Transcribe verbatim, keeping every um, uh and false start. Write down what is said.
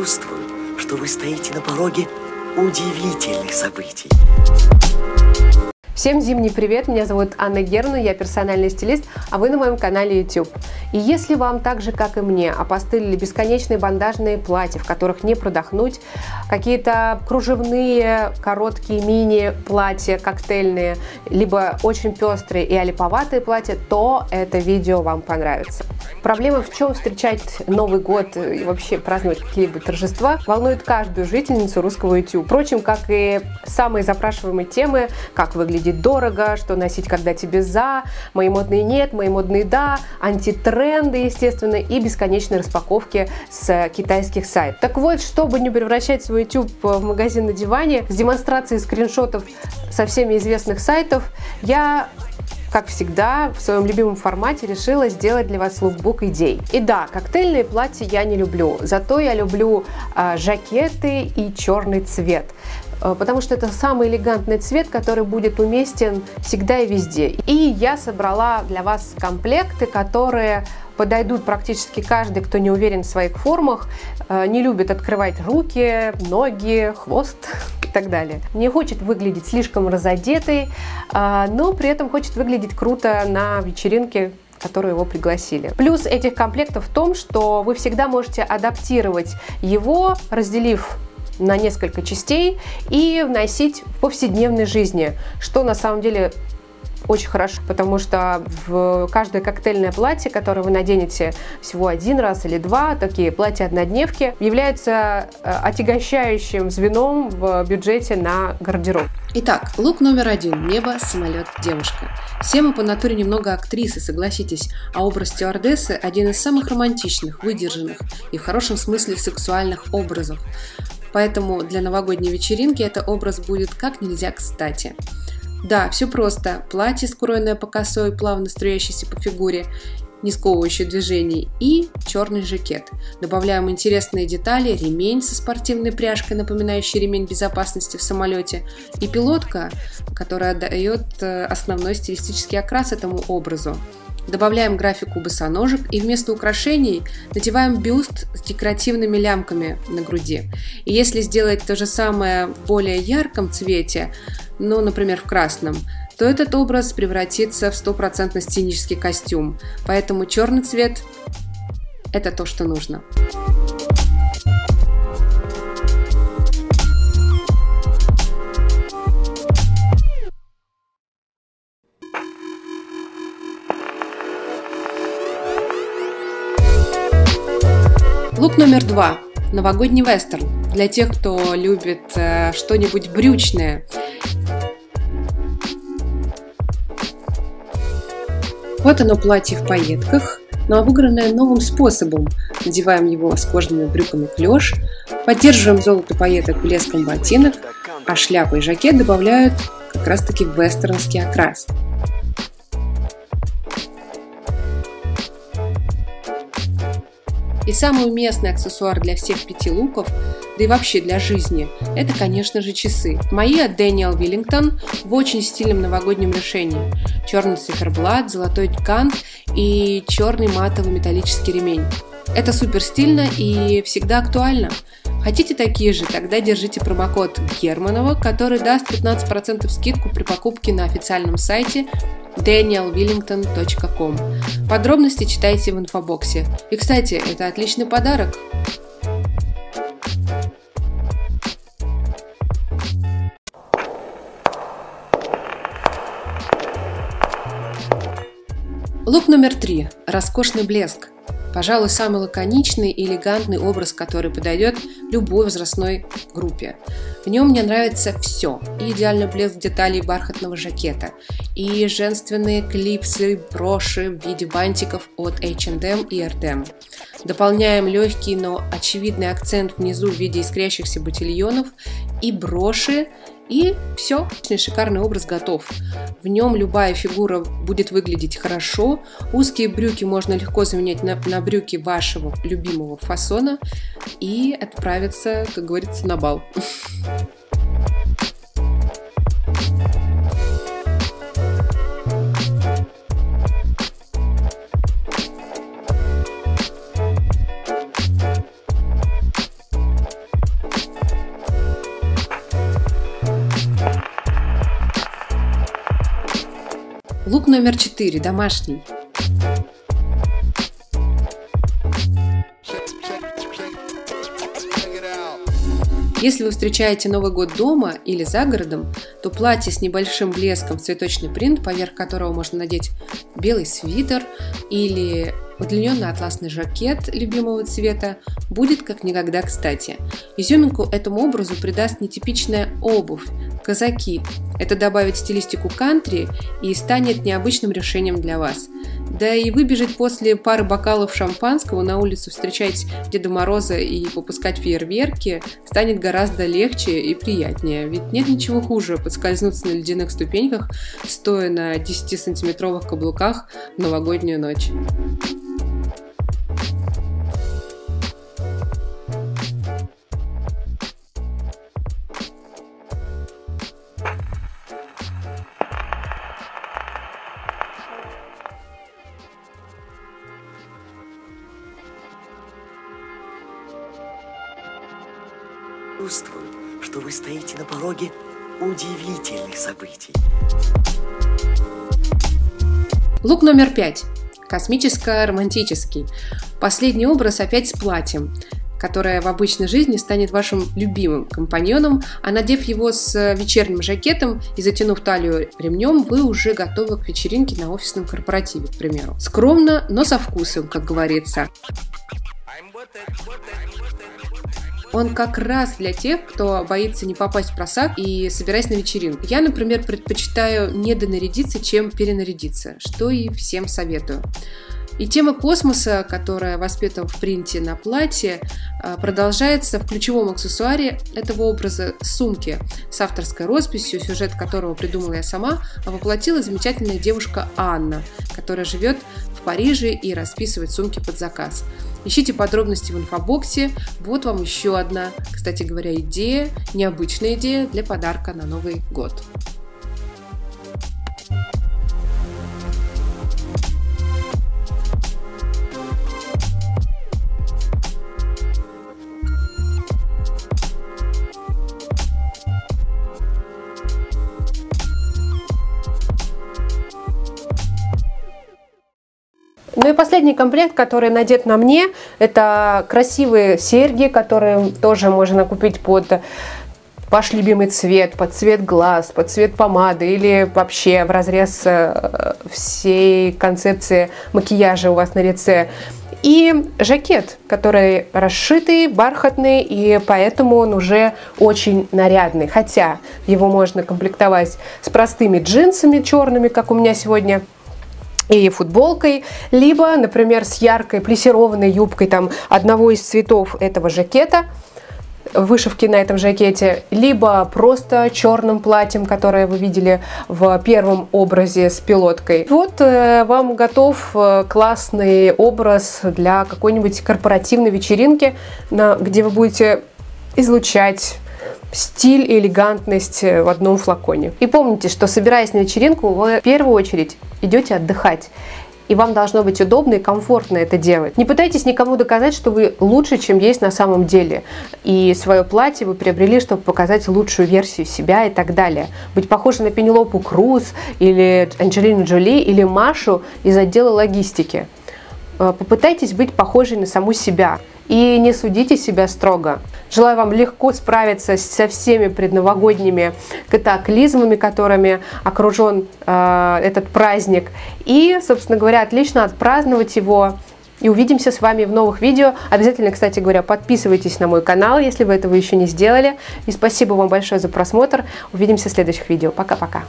чувствую, что вы стоите на пороге удивительных событий. Всем зимний привет, меня зовут Анна Германова, я персональный стилист, а вы на моем канале YouTube. И если вам так же, как и мне, опостылили бесконечные бандажные платья, в которых не продохнуть, какие-то кружевные, короткие мини-платья, коктейльные, либо очень пестрые и олиповатые платья, то это видео вам понравится. Проблема, в чем встречать Новый год и вообще праздновать какие-либо торжества, волнует каждую жительницу русского YouTube. Впрочем, как и самые запрашиваемые темы, как выглядит дорого, что носить, когда тебе за, мои модные нет, мои модные да, антитренды, естественно, и бесконечные распаковки с китайских сайтов. Так вот, чтобы не превращать свой YouTube в магазин на диване, с демонстрацией скриншотов со всеми известных сайтов, я, как всегда, в своем любимом формате решила сделать для вас лукбук идей. И да, коктейльные платья я не люблю, зато я люблю э, жакеты и черный цвет, потому что это самый элегантный цвет, который будет уместен всегда и везде. И я собрала для вас комплекты, которые подойдут практически каждый, кто не уверен в своих формах, не любит открывать руки, ноги, хвост и так далее. Не хочет выглядеть слишком разодетой, но при этом хочет выглядеть круто на вечеринке, которую его пригласили. Плюс этих комплектов в том, что вы всегда можете адаптировать его, разделив на несколько частей и носить в повседневной жизни, что на самом деле очень хорошо, потому что в каждое коктейльное платье, которое вы наденете всего один раз или два, такие платья-однодневки, являются отягощающим звеном в бюджете на гардероб. Итак, лук номер один. Небо, самолет, девушка. Все мы по натуре немного актрисы, согласитесь, а образ стюардессы один из самых романтичных, выдержанных и в хорошем смысле сексуальных образов. Поэтому для новогодней вечеринки этот образ будет как нельзя кстати. Да, все просто. Платье, скроенное по косой, плавно струящееся по фигуре, не сковывающее движений, и черный жакет. Добавляем интересные детали: ремень со спортивной пряжкой, напоминающий ремень безопасности в самолете, и пилотка, которая дает основной стилистический окрас этому образу. Добавляем графику босоножек и вместо украшений надеваем бюст с декоративными лямками на груди. И если сделать то же самое в более ярком цвете, ну, например, в красном, то этот образ превратится в стопроцентно сценический костюм. Поэтому черный цвет – это то, что нужно. Лук номер два. Новогодний вестерн. Для тех, кто любит э, что-нибудь брючное. Вот оно, платье в пайетках, но обыгранное новым способом. Надеваем его с кожаными брюками клеш, поддерживаем золото пайеток блеском ботинок, а шляпы и жакет добавляют как раз-таки вестернский окрас. И самый уместный аксессуар для всех пяти луков, да и вообще для жизни, это, конечно же, часы. Мои от Daniel Wellington в очень стильном новогоднем решении. Черный циферблат, золотой кант и черный матовый металлический ремень. Это супер стильно и всегда актуально. Хотите такие же? Тогда держите промокод Германова, который даст пятнадцать процентов скидку при покупке на официальном сайте дэниэл веллингтон точка ком. Подробности читайте в инфобоксе. И, кстати, это отличный подарок. Лук номер три. Роскошный блеск. Пожалуй, самый лаконичный и элегантный образ, который подойдет любой возрастной группе. В нем мне нравится все. И идеальный блеск деталей бархатного жакета, и женственные клипсы, броши в виде бантиков от эйч энд эм и Erdem. Дополняем легкий, но очевидный акцент внизу в виде искрящихся ботильонов и броши. И все, шикарный образ готов. В нем любая фигура будет выглядеть хорошо. Узкие брюки можно легко заменять на, на брюки вашего любимого фасона и отправиться, как говорится, на бал. Лук номер четыре, домашний. Если вы встречаете Новый год дома или за городом, то платье с небольшим блеском в цветочный принт, поверх которого можно надеть белый свитер или удлиненный атласный жакет любимого цвета, будет как никогда кстати. Изюминку этому образу придаст нетипичная обувь, казаки. Это добавит стилистику кантри и станет необычным решением для вас. Да и выбежать после пары бокалов шампанского на улицу встречать Деда Мороза и выпускать фейерверки станет гораздо легче и приятнее, ведь нет ничего хуже подскользнуться на ледяных ступеньках, стоя на десятисантиметровых каблуках в новогоднюю ночь. Чувствую, что вы стоите на пороге удивительных событий. Лук номер пять. Космическо-романтический. Последний образ опять с платьем, которое в обычной жизни станет вашим любимым компаньоном, а надев его с вечерним жакетом и затянув талию ремнем, вы уже готовы к вечеринке на офисном корпоративе, к примеру. Скромно, но со вкусом, как говорится. Он как раз для тех, кто боится не попасть в просак и собираясь на вечеринку. Я, например, предпочитаю недонарядиться, чем перенарядиться, что и всем советую. И тема космоса, которая воспета в принте на платье, продолжается в ключевом аксессуаре этого образа – сумке с авторской росписью, сюжет которого придумала я сама, а воплотила замечательная девушка Анна, которая живет в Париже и расписывает сумки под заказ. Ищите подробности в инфобоксе. Вот вам еще одна, кстати говоря, идея, необычная идея для подарка на Новый год. Ну и последний комплект, который надет на мне, это красивые серьги, которые тоже можно купить под ваш любимый цвет, под цвет глаз, под цвет помады или вообще в разрез всей концепции макияжа у вас на лице. И жакет, который расшитый, бархатный, и поэтому он уже очень нарядный. Хотя его можно комплектовать с простыми джинсами черными, как у меня сегодня, и футболкой, либо, например, с яркой плессированной юбкой там одного из цветов этого жакета, вышивки на этом жакете, либо просто черным платьем, которое вы видели в первом образе с пилоткой. Вот э, вам готов классный образ для какой-нибудь корпоративной вечеринки, на, где вы будете излучать стиль и элегантность в одном флаконе. И помните, что собираясь на вечеринку, вы в первую очередь идете отдыхать. И вам должно быть удобно и комфортно это делать. Не пытайтесь никому доказать, что вы лучше, чем есть на самом деле. И свое платье вы приобрели, чтобы показать лучшую версию себя и так далее. Быть похожей на Пенелопу Круз или Анджелину Джоли или Машу из отдела логистики. Попытайтесь быть похожей на саму себя. И не судите себя строго. Желаю вам легко справиться со всеми предновогодними катаклизмами, которыми окружен э, этот праздник. И, собственно говоря, отлично отпраздновать его. И увидимся с вами в новых видео. Обязательно, кстати говоря, подписывайтесь на мой канал, если вы этого еще не сделали. И спасибо вам большое за просмотр. Увидимся в следующих видео. Пока-пока.